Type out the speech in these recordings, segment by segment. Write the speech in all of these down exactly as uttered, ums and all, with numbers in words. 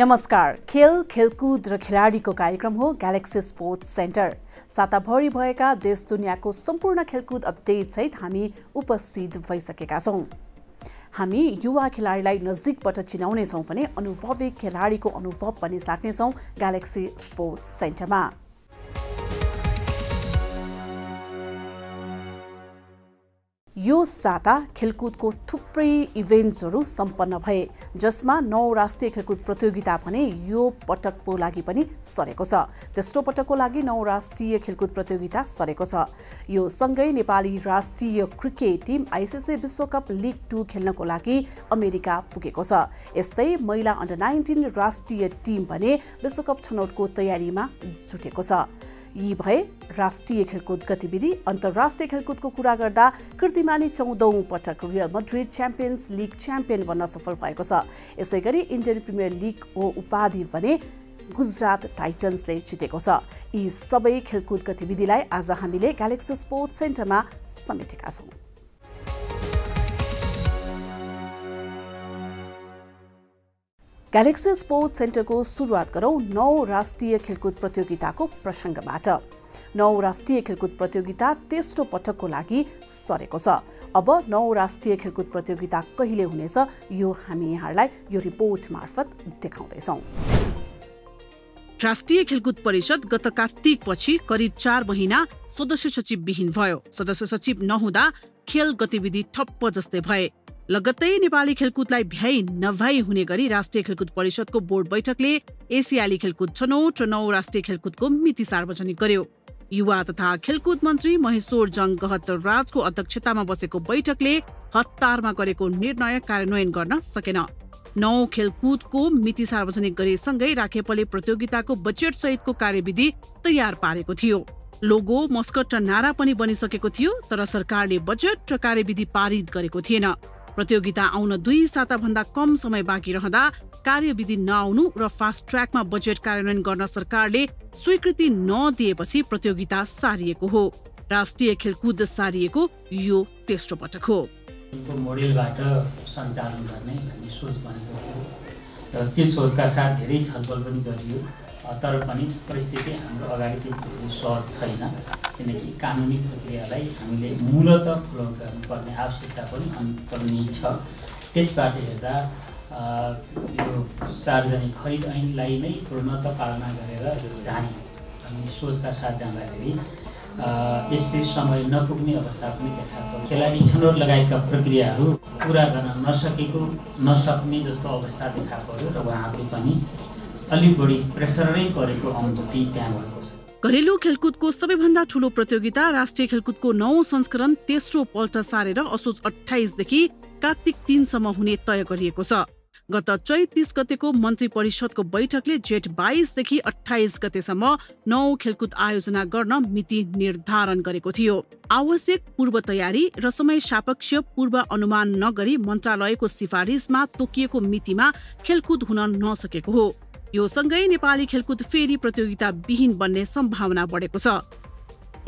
नमस्कार। खेल खेलकुद र खेलाडीको कार्यक्रम हो ग्यालेक्सी स्पोर्ट्स सेन्टर। साताभरि भएका देश दुनियाँको सम्पूर्ण खेलकुद अपडेट सहित हामी उपस्थित भइसकेका छौं। हामी युवा खेलाडीलाई नजिकबाट चिनाउने छौं भने अनुभवी खेलाडीको अनुभव पनि साट्ने छौं ग्यालेक्सी स्पोर्ट्स सेन्टरमा। यो साता खेलकुदको थुप्रै इभेन्ट्सहरू सम्पन्न भए, जसमा नौ राष्ट्रिय खेलकुद प्रतियोगिता भने यो पटकको लागि पनि सरेको छ। तेस्रो पटकको लागि नौ राष्ट्रिय खेलकुद प्रतियोगिता सरेको छ। यो सँगै नेपाली राष्ट्रिय क्रिकेट टिम आइसीसी विश्वकप लीग टू खेल्नको लागि अमेरिका पुगेको छ। यस्तै महिला अन्डर नाइन्टीन राष्ट्रिय टिम भने विश्वकप छनौटको तयारीमा जुटेको छ। यी भए राष्ट्रिय खेलकुद गतिविधि। अन्तर्राष्ट्रिय खेलकुदको कुरा गर्दा कीर्तिमानी चौधौं पटक Real Madrid champions league champion बन्न सफल भएको छ। यसै गरी इन्डियन प्रिमियर लीगको उपाधि भने गुजरात टाइटन्सले जितेको छ। यी सबै खेलकुद गतिविधिलाई आज हामीले ग्यालेक्सी स्पोर्ट्स सेन्टरमा समेटेका छौँ। ग्यालेक्सी स्पोर्ट्स सेन्टरको सुरुवात गरौँ नौ राष्ट्रिय खेलकुद प्रतियोगिताको प्रसङ्गबाट। नौ राष्ट्रिय खेलकुद प्रतियोगिता तेस्रो पटकको लागि सरेको छ। अब नौ राष्ट्रिय खेलकुद प्रतियोगिता कहिले हुनेछ यो हामी यहाँलाई यो रिपोर्ट मार्फत देखाउँदैछौँ। राष्ट्रिय खेलकुद परिषद गत कार्तिकपछि करिब चार महिना सदस्य सचिव विहीन भयो। सदस्य सचिव नहुँदा खेल गतिविधि ठप्प जस्तै भए। लगत्तै नेपाली खेलकुदलाई भ्याई नभ्याई हुने गरी राष्ट्रिय खेलकुद परिषदको बोर्ड बैठकले एसियाली खेलकुद छनौट र नौ राष्ट्रिय खेलकुदको मिति सार्वजनिक गर्यो। युवा तथा खेलकुद मन्त्री महेश्वर जङ गहतराजको अध्यक्षतामा बसेको बैठकले हतारमा गरेको निर्णय कार्यान्वयन गर्न सकेन। नौ खेलकुदको मिति सार्वजनिक गरेसँगै राखेपले प्रतियोगिताको बजेट सहितको कार्यविधि तयार पारेको थियो। लोगो, मस्कट र नारा पनि बनिसकेको थियो, तर सरकारले बजेट र कार्यविधि पारित गरेको थिएन। प्रतियोगिता आउन दुई साता भन्दा कम समय बाँकी रहँदा कार्यविधि नआउनु र फास्ट ट्र्याकमा बजेट कार्यान्वयन गर्न सरकारले स्वीकृति नदिएपछि प्रतियोगिता सारिएको हो। राष्ट्रिय खेलकुद सारिएको यो तेस्रो पटक हो। खेलको मोडेलबाट सञ्चालन गर्ने भन्ने सोच बनेको थियो र त्यो सोचका साथ धेरै छलफल पनि गरियो, तर पनि परिस्थिति हाम्रो अगाडि त्यति सहज छैन, किनकि कानुनी प्रक्रियालाई हामीले मूलत फलो गर्नुपर्ने आवश्यकता पनि पर्ने छ। त्यसबाट हेर्दा यो सार्वजनिक खरिद ऐनलाई नै पूर्णत पालना गरेर जाने अनि सोचका साथ जाँदाखेरि यसले समय नपुग्ने अवस्था पनि देखा पर्यो। खेलाडी छनौट लगायतका प्रक्रियाहरू पुरा गर्न नसकेको नसक्ने जस्तो अवस्था देखा पर्यो र उहाँहरूले पनि अलिक बढी प्रेसर नै गरेको अनुभूति त्यहाँ भएको। घरेलु खेलकुदको सबैभन्दा ठूलो प्रतियोगिता राष्ट्रिय खेलकुदको नौ संस्करण तेस्रो पल्ट सारेर असोज अठाइस देखि कार्तिक तीन सम्म हुने तय गरिएको छ। गत चैत तीस गतेको मन्त्री परिषदको बैठकले जेठ बाइस देखि अठाइस गतेसम्म नौ खेलकुद आयोजना गर्न मिति निर्धारण गरेको थियो। आवश्यक पूर्व तयारी र समय सापेक्ष पूर्व अनुमान नगरी मन्त्रालयको सिफारिसमा तोकिएको मितिमा खेलकुद हुन नसकेको हो। यो सँगै नेपाली खेलकुद फेरि प्रतियोगिता विहीन बन्ने सम्भावना बढेको छ।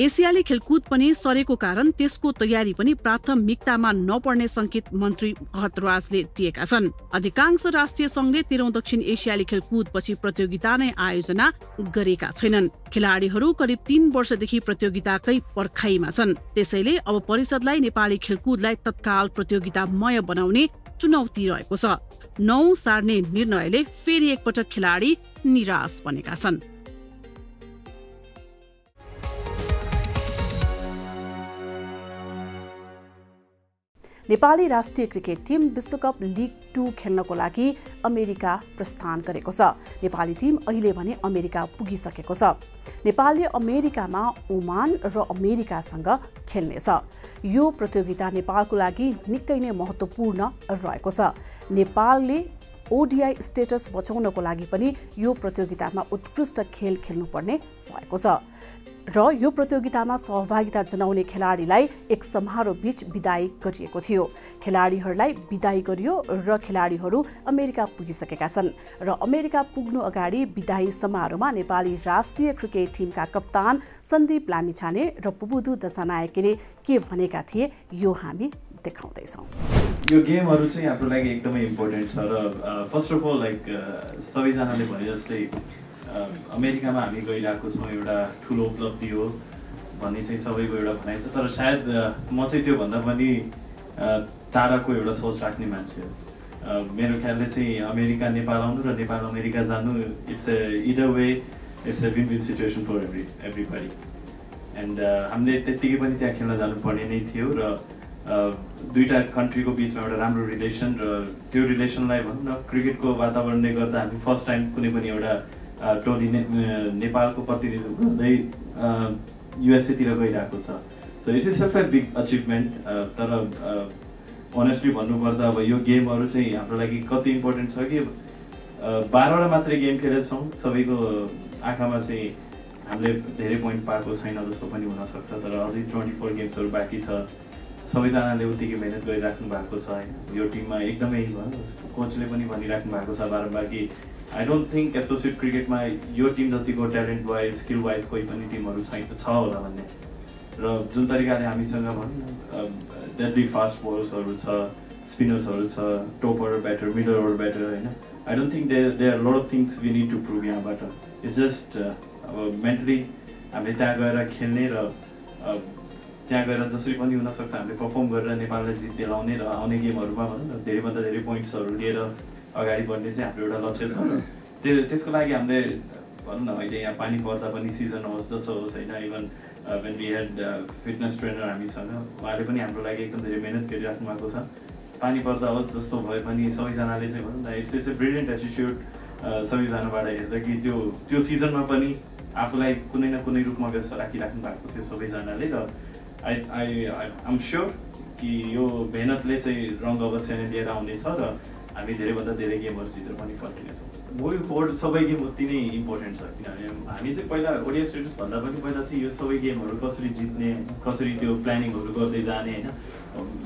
एसियाली खेलकुद पनि सरेको कारण त्यसको तयारी पनि प्राथमिकतामा नपर्ने संकेत मन्त्री घतराजले दिएका छन्। अधिकांश राष्ट्रिय संघले तेह्रौं दक्षिण एसियाली खेलकुदपछि प्रतियोगिता नै आयोजना गरेका छैनन्। खेलाडीहरू करिब तीन वर्षदेखि प्रतियोगिताकै पर्खाइमा छन्। त्यसैले अब परिषदलाई नेपाली खेलकुदलाई तत्काल प्रतियोगितामय बनाउने चुनौती रहेको छ। नौ सार्ने निर्णयले फेरि एकपटक खेलाडी निराश बनेका छन्। नेपाली राष्ट्रिय क्रिकेट टिम विश्वकप लीग टू खेल्नको लागि अमेरिका प्रस्थान गरेको छ। नेपाली टिम अहिले भने अमेरिका पुगिसकेको छ। नेपालले अमेरिकामा ओमान र अमेरिकासँग खेल्नेछ। यो प्रतियोगिता नेपालको लागि निकै नै महत्त्वपूर्ण रहेको छ। नेपालले ओडिआई स्टेटस बचाउनको लागि पनि यो प्रतियोगितामा उत्कृष्ट खेल खेल्नुपर्ने भएको छ र यो प्रतियोगितामा सहभागिता जनाउने खेलाडीलाई एक समारोहबीच बिदाई गरिएको थियो। खेलाडीहरूलाई बिदाई गरियो र खेलाडीहरू अमेरिका पुगिसकेका छन् र अमेरिका पुग्नु अगाडि बिदाई समारोहमा नेपाली राष्ट्रिय क्रिकेट टिमका कप्तान सन्दीप लामिछाने र पुबुधु दशानायकले के भनेका थिए यो हामी देखाउँदैछौँ। यो गेमहरु चाहिँ हाम्रो लागि एकदमै इम्पोर्टेन्ट छ र फर्स्ट अफ अल लाइक सबैजनाले भने जस्तै अमेरिकामा हामी गइरहेको छौं एउटा ठूलो उपलब्धि हो भन्ने चाहिँ सबैको एउटा भनाइ छ तर सायद म चाहिँ त्यो भन्दा पनि टाढाको एउटा सोच राख्ने मान्छे हो मेरो ख्यालले चाहिँ अमेरिका नेपाल आउनु र नेपाल अमेरिका जानु it's a either way it's a win win situation for every everybody and हामीले त्यतिकै पनि त्यहाँ खेल्न जानुपर्ने नै थियो र दुईटा कन्ट्रीको बीचमा एउटा राम्रो रिलेसन र त्यो रिलेसनलाई भनौँ न क्रिकेटको वातावरणले गर्दा हामी फर्स्ट टाइम कुनै पनि एउटा टोली नेपालको प्रतिनिधित्व गर्दै युएसएतिर गइरहेको छ so it's is a big achievement तर अनेस्टली भन्नुपर्दा अब यो गेमहरु चाहिँ हाम्रो लागि कति इम्पोर्टेन्ट छ कि बाह्रवटा मात्रै गेम खेलेछौं सबैको आँखामा चाहिँ हामीले धेरै पोइन्ट पाएको छैन जस्तो पनि हुन सक्छ तर अझै चौबिस गेम्सहरु बाँकी छ सबैजनाले उतिकै मेहनत गरिराख्नु भएको छ यो टिममा एकदमै कोचले पनि भनिराख्नु भएको छ बारम्बार कि आई डोन्ट थिंक एसोसिएट क्रिकेटमा यो टिम जतिको ट्यालेन्ट वाइज स्किल वाइज कोही पनि टिमहरु छैन छ होला भन्ने र जुन तरिकाले हामीसँग भन्छ डेडली फास्ट बॉलर्सहरु छ स्पिनर्सहरु छ topper batter middle over batter हैन I don't think there there are lot of things we need to prove यहाँबाट इट्स जस्ट अब मेन्टली हामीले त्यहाँ गएर खेल्ने र त्यहाँ गएर जसरी पनि हुन सक्छ हामीले परफर्म गरेर नेपाललाई जित दिलाउने र आउने गेमहरुमा भनौँ न धेरैभन्दा धेरै पोइन्ट्सहरु लिएर अगाडि बढ्ने चाहिँ हाम्रो एउटा लक्ष्य छ त्यो त्यसको लागि हामीले भनौँ न अहिले यहाँ पानी पर्दा पनि सिजन होस् जसो होस् हैन even Uh, when we had uh, fitness trainer हामीसँग उहाँले पनि हाम्रो लागि एकदम धेरै मेहनत गरिराख्नु भएको छ पानी पर्दा होस् जस्तो भए पनि सबैजनाले चाहिँ भनौँ न it's is a brilliant attitude सबैजनाबाट हेर्दा कि त्यो त्यो सिजनमा पनि आफूलाई कुनै न कुनै रूपमा व्यस्त राखिराख्नु भएको थियो सबैजनाले र आई आई आइएम स्योर कि यो मेहनतले चाहिँ रङ अवश्य नै लिएर आउनेछ र हामी धेरैभन्दा धेरै गेमहरू जितेर पनि फर्किनेछौँ मुभी फोर्ड सबै गेम उति नै इम्पोर्टेन्ट छ किनभने हामी चाहिँ पहिला ओडिआई स्टेटस भन्दा पनि पहिला चाहिँ यो सबै गेमहरू कसरी जित्ने कसरी त्यो प्लानिङहरू गर्दै जाने हैन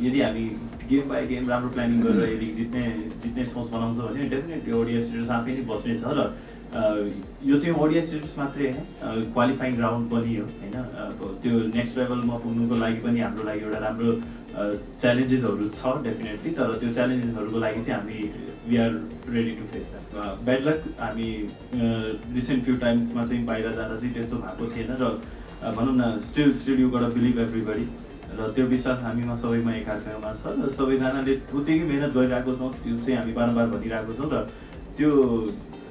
यदि हामी गेम बाई गेम राम्रो प्लानिङ गरेर यदि जित्ने जित्ने सोच बनाउँछ भने डेफिनेटली ओडिआई स्टेटस आफै नै बस्नेछ र यो चाहिँ ओडिआई स्टेटस मात्रै हैन क्वालिफाइङ राउन्ड पनि हो हैन त्यो नेक्स्ट लेभलमा पुग्नुको लागि पनि हाम्रो लागि एउटा राम्रो च्यालेन्जेसहरु छ डेफिनेटली तर त्यो च्यालेन्जेसहरुको लागि चाहिँ हामी we are ready to face that bad luck हामी रिसेन्ट फ्यु टाइम्समा चाहिँ बाहिर जाँदा चाहिँ त्यस्तो भएको थिएन र भनौँ न still still you got a believe everybody र त्यो विश्वास हामीमा सबैमा एकाअर्कामा छ र सबैजनाले उत्तिकै मेहनत गरिरहेको छौँ त्यो चाहिँ हामी बारम्बार भनिरहेको छौँ र त्यो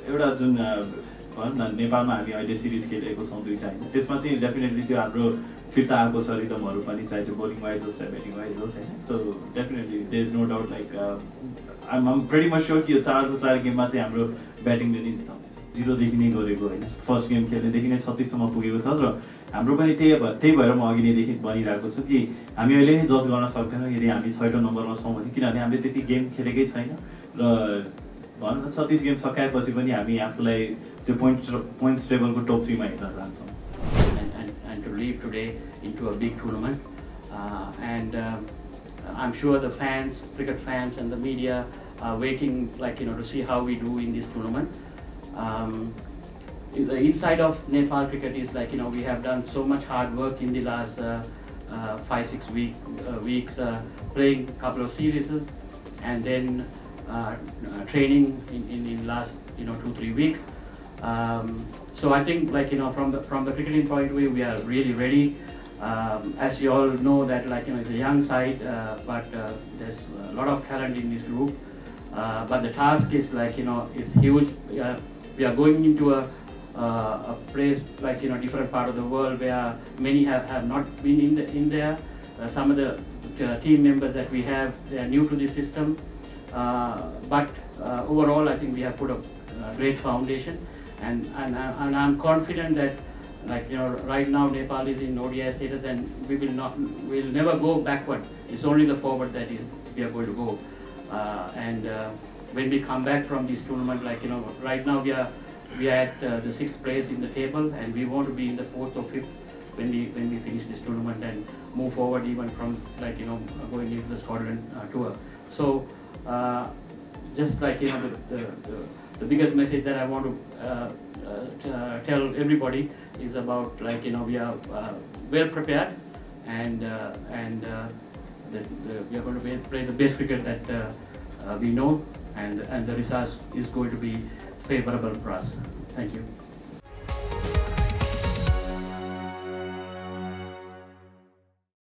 एउटा जुन भनौँ न नेपालमा हामी अहिले सिरिज खेलेको छौँ दुईटा होइन त्यसमा चाहिँ डेफिनेटली त्यो हाम्रो फिर्ता आएको छ रिदमहरु पनि चाहे त्यो बोलिङ वाइज होस् या ब्याटिङ वाइज होस् हैन so definitely there is no doubt like I am pretty much sure कि यो चारको चार गेममा चाहिँ हाम्रो ब्याटिङले नै जिताउने जिरोदेखि नै गरेको होइन फर्स्ट गेम खेल्नेदेखि नै छत्तीस सम्म पुगेको छ र हाम्रो पनि त्यही त्यही भएर म अघि नैदेखि भनिरहेको छु कि हामी अहिले नै जज गर्न सक्दैनौँ यदि हामी छैटौँ नम्बरमा छौँ भने किनभने हामीले त्यति गेम खेलेकै छैन र भनौँ न छत्तीस गेम सकाएपछि पनि हामी आफूलाई त्यो पोइन्ट पोइन्ट्स टेबलको टप थ्रीमा हेर्न चाहन्छौँ to leave today into a big tournament uh, and uh, I'm sure the fans, cricket fans and the media are waiting like you know to see how we do in this tournament. Um, the inside of Nepal cricket is like you know we have done so much hard work in the last uh, uh, five, six week, uh, weeks uh, playing a couple of series and then uh, uh, training in, in, in last you know two, three weeks. Um, so I think like you know from the from the cricketing point of view we are really ready um, as you all know that like you know it's a young side uh, but uh, there's a lot of talent in this group uh, but the task is like you know is huge we are, we are going into a, uh, a place like you know different part of the world where many have, have not been in, the, in there uh, some of the uh, team members that we have they are new to the system uh, but uh, overall I think we have put a, a great foundation And, and, and I'm confident that like you know right now Nepal is in O D I status and we will not will never go backward it's only the forward that is we are going to go uh, and uh, when we come back from this tournament like you know right now we are we are at uh, the sixth place in the table and we want to be in the fourth or fifth when we when we finish this tournament and move forward even from like you know going into the Scotland uh, tour so uh, just like you know the, the, the The biggest message that I want to uh, uh, tell everybody is about like you know we are uh, well prepared and uh, and uh, that uh, we are going to play the best cricket that uh, uh, we know, and, and the result is going to be favourable for us. Thank you.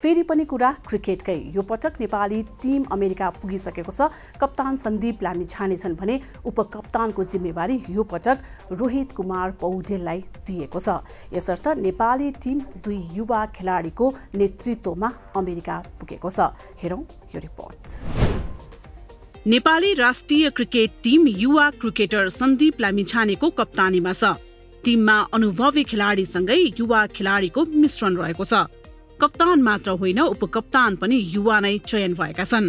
फेरि पनि कुरा क्रिकेटकै यो पटक Nepali team America पुगिसकेको छ। कप्तान सन्दीप लामिछाने छन् भने उपकप्तानको जिम्मेवारी यो पटक रोहित कुमार पौडेललाई दिएको छ। यसर्थ नेपाली टिम दुई युवा खेलाडीको नेतृत्वमा अमेरिका पुगेको छ। हेरौं यो रिपोर्ट। नेपाली राष्ट्रिय क्रिकेट टिम युवा क्रिकेटर सन्दीप लामिछानेको कप्तानीमा छ। टिममा अनुभवी खेलाडी सँगै युवा खेलाडीको मिश्रण रहेको छ। कप्तान मात्र होइन, उपकप्तान पनि युवा नै चयन भएका छन्।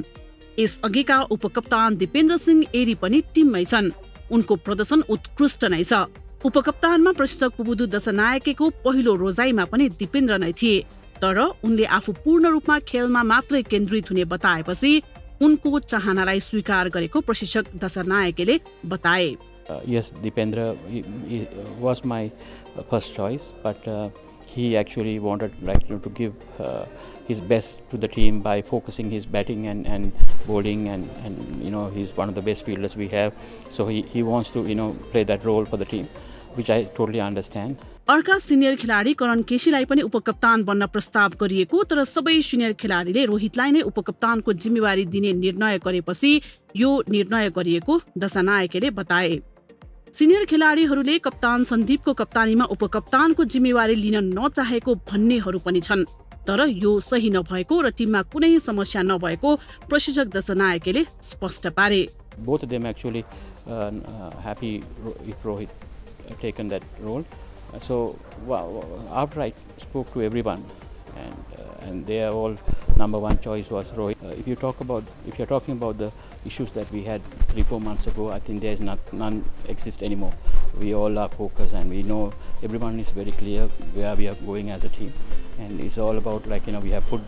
यस अघिका उपकप्तान दिपेन्द्र सिंह एरी पनि टिममै छन्। उनको प्रदर्शन उत्कृष्ट नै छ। उपकप्तानमा प्रशिक्षक पुबुदु दशनायकेको पहिलो रोजाइमा पनि दिपेन्द्र नै थिए, तर उनले आफू पूर्ण रूपमा खेलमा मात्रै केन्द्रित हुने बताएपछि उनको चाहनालाई स्वीकार गरेको प्रशिक्षक दशनायकेले बताए। यस Dipendra was my first choice, but he actually wanted, like, you know, to give uh, his best to the team by focusing his batting and, and bowling, and, and you know, he's one of the best fielders we have, so he, he wants to, you know, play that role for the team, which I totally understand. अर्का senior खेलाडी करण केसीलाई पनि उपकप्तान बन्न प्रस्ताव गरिएको, तर सबै senior खेलाडीले रोहितलाई नै उपकप्तानको जिम्मेवारी दिने निर्णय गरेपछि यो निर्णय गरिएको दशनायकले बताए। सिनियर खेलाडीहरूले कप्तान सन्दीपको कप्तानीमा उपकप्तानको जिम्मेवारी लिन नचाहेको भन्नेहरू पनि छन्, तर यो सही नभएको र टिममा कुनै समस्या नभएको प्रशिक्षक दशनायकले स्पष्ट पारे। Both of them actually uh, happy if Rohit taken that role. So after I spoke to everyone, and uh, and they are all number one choice was Rohit. Uh, if you talk about, if you're talking about the issues that we had three four months ago, I think there's not none exist anymore. We all are focused, and we know everyone is very clear where we are going as a team, and it's all about, like, you know, we have put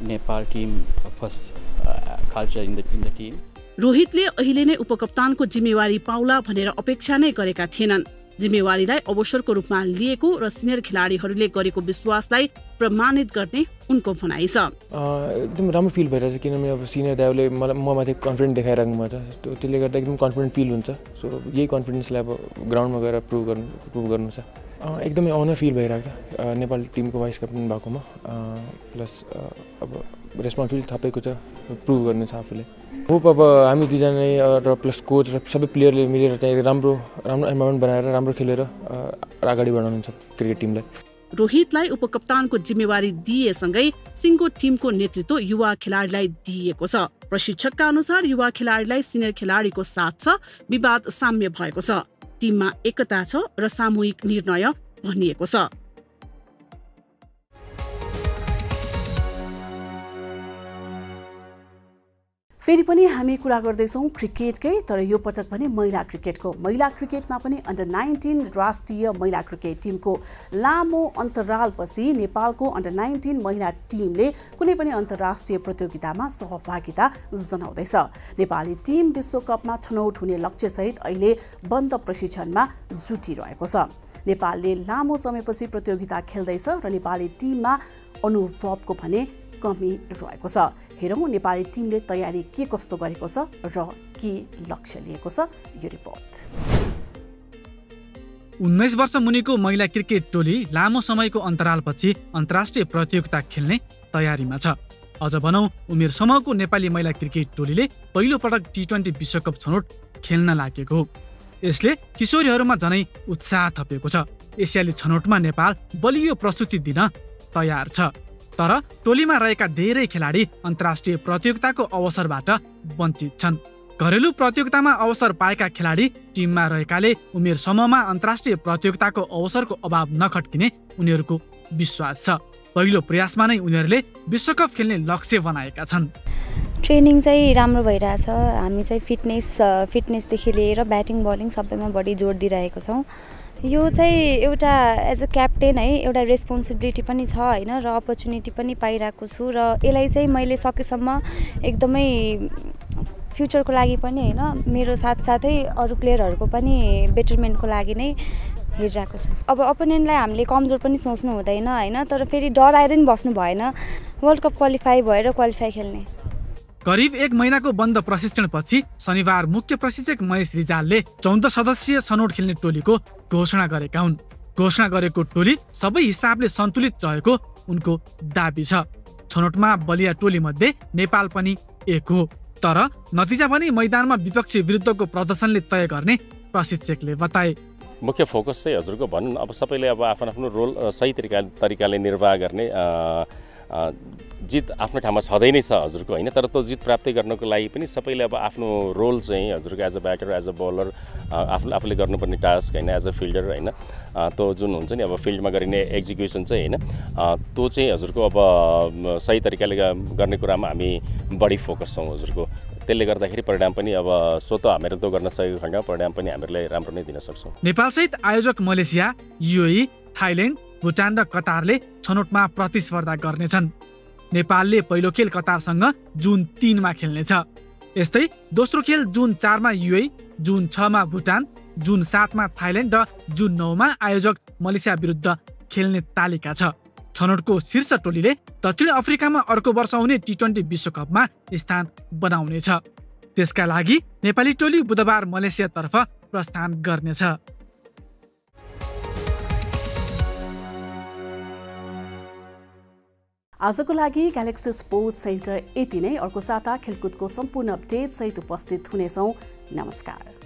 Nepal team first uh, culture in the in the team. रोहितले अहिले नै उपकप्तानको जिम्मेवारी पाउला भनेर अपेक्षा नै गरेका थिएनन्। जिम्मेवारीलाई अवसरको रूपमा लिएको र सिनियर खेलाडीहरूले गरेको विश्वासलाई प्रमाणित गर्ने उनको भनाइ छ। एकदम राम्रो फिल भइरहेछ, किनभने अब सिनियर दाइले म माथि कन्फिडेन्ट देखाइराख्नु भएको छ, त्यसले गर्दा एकदम कन्फिडेन्ट फिल हुन्छ। सो यही कन्फिडेन्सलाई अब ग्राउन्डमा गएर प्रुभ गर्नु प्रुभ गर्नु छ। एकदमै अनर फिल भइरहेको छ नेपाल टिमको भाइस क्याप्टन भएकोमा, प्लस अब रेस्पोन्सिबिलिटी थपेको छ, प्रुभ गर्नु छ आफूले। होप अब हामी दुईजना र प्लस कोच र सबै प्लेयरले मिलेर चाहिँ राम्रो राम्रो एनभाइरोमेन्ट बनाएर राम्रो खेलेर अगाडि बढाउनुहुन्छ क्रिकेट टिमलाई। रोहितलाई उपकप्तानको जिम्मेवारी दिएसँगै सिङ्गो टिमको नेतृत्व युवा खेलाडीलाई दिएको छ। प्रशिक्षकका अनुसार युवा खेलाडीलाई सिनियर खेलाडीको साथ छ, विवाद साम्य भएको छ, टिममा एकता छ र सामूहिक निर्णय भनिएको छ। फेरि पनि हामी कुरा गर्दैछौँ क्रिकेटकै, तर यो पटक पनि महिला क्रिकेटको। महिला क्रिकेटमा पनि अन्डर नाइन्टिन राष्ट्रिय महिला क्रिकेट टिमको लामो अन्तरालपछि नेपालको अन्डर नाइन्टिन महिला टिमले कुनै पनि अन्तर्राष्ट्रिय प्रतियोगितामा सहभागिता जनाउँदैछ। नेपाली टिम विश्वकपमा छनौट हुने लक्ष्यसहित अहिले बन्द प्रशिक्षणमा जुटिरहेको छ। नेपालले लामो समयपछि प्रतियोगिता खेल्दैछ र नेपाली टिममा अनुभवको भने कमी रहेको छ। हेरौँ नेपाली टिमले तयारी के कस्तो गरेको छ र के लक्ष्य लिएको छ, यो रिपोर्ट। उन्नाइस वर्ष मुनिको महिला क्रिकेट टोली लामो समयको अन्तरालपछि अन्तर्राष्ट्रिय प्रतियोगिता खेल्ने तयारीमा छ। अझ भनौँ उमेर समूहको नेपाली महिला क्रिकेट टोलीले पहिलो पटक टी ट्वेन्टी विश्वकप छनौट खेल्न लागेको हो। यसले किशोरीहरूमा झनै उत्साह थपेको छ। एसियाली छनौटमा नेपाल बलियो प्रस्तुति दिन तयार छ, तर टोलीमा रहेका धेरै खेलाडी अन्तर्राष्ट्रिय प्रतियोगिताको अवसरबाट वञ्चित छन्। घरेलु प्रतियोगितामा अवसर पाएका खेलाडी टिममा रहेकाले उमेर समूहमा अन्तर्राष्ट्रिय प्रतियोगिताको अवसरको अभाव नखट्किने उनीहरूको विश्वास छ। पहिलो प्रयासमा नै उनीहरूले विश्वकप खेल्ने लक्ष्य बनाएका छन्। ट्रेनिङ चाहिँ राम्रो भइरहेछ, हामी चाहिँ फिटनेस फिटनेसदेखि लिएर ब्याटिङ बलिङ सबैमा बढी जोड दिइरहेको छौँ। यो चाहिँ एउटा एज अ क्याप्टेन है एउटा रेस्पोन्सिबिलिटी पनि छ हैन, र अपर्च्युनिटी पनि पाइरहेको छु, र यसलाई चाहिँ मैले सकेसम्म एकदमै फ्युचरको लागि पनि हैन, मेरो साथसाथै अरू प्लेयरहरूको पनि बेटरमेन्टको लागि नै हेरिरहेको छ। अब अपोनेन्टलाई हामीले कमजोर पनि सोच्नु हुँदैन हैन, तर फेरि डराएर नि बस्नु भएन। वर्ल्ड कप क्वालिफाई भएर क्वालिफाई खेल्ने। करिब एक महिनाको बन्द प्रशिक्षणपछि शनिबार मुख्य प्रशिक्षक महेश रिजालले चौध सदस्यीय छनोट खेल्ने टोलीको घोषणा गरेका हुन्। घोषणा गरेको टोली सबै हिसाबले सन्तुलित रहेको उनको दाबी छ। छनोटमा बलिया टोली मध्ये नेपाल पनि एक हो, तर नतिजा पनि मैदानमा विपक्षी विरुद्धको प्रदर्शनले तय गर्ने प्रशिक्षकले बताए। मुख्य फोकस चाहिँ हजुरको भन्नु अब सबैले अब आफ्नो आफ्नो रोल सही तरिका तरिकाले निर्वाह गर्ने, जित आफ्नो ठाउँमा छदै नै छ हजुरको हैन, तर त्यो जित प्राप्ति गर्नको लागि पनि सबैले अब आफ्नो रोल चाहिँ हजुरको as a batter as a bowler आफूले आफूले गर्नुपर्ने टास्क हैन, एज अ फिल्डर हैन, त्यो जुन हुन्छ नि अब फिल्डमा गरिने एक्जिक्युसन चाहिँ हैन, त्यो चाहिँ हजुरको अब सही तरिकाले गर्ने कुरामा हामी बढी फोकस छौं हजुरको। त्यसले गर्दाखेरि परिणाम पनि अब सोतो हामीहरू त्यो गर्न सकेको खण्डमा परिणाम पनि हामीहरूले राम्रो नै दिन सक्छौं। नेपाल सहित आयोजक मलेसिया, युएई, थाइल्याण्ड, भुटान र कतारले छनोटमा प्रतिस्पर्धा गर्नेछन्। नेपालले पहिलो खेल कतारसँग जुन तीन मा खेल्नेछ। यस्तै दोस्रो खेल जुन चार मा युएई, जुन छ मा भुटान, जुन सात मा थाइल्याण्ड र जुन नौ मा आयोजक मलेसिया विरुद्ध खेल्ने तालिका छ। छनोटको शीर्ष टोलीले दक्षिण अफ्रिकामा अर्को वर्ष हुने टी ट्वेन्टी विश्वकपमा स्थान बनाउनेछ। त्यसका लागि नेपाली टोली बुधबार मलेसियातर्फ प्रस्थान गर्नेछ। आजको लागि ग्यालेक्सी स्पोर्ट्स सेन्टर एटी नै अर्को साता खेलकुदको सम्पूर्ण अपडेट सहित उपस्थित हुनेछौँ। नमस्कार।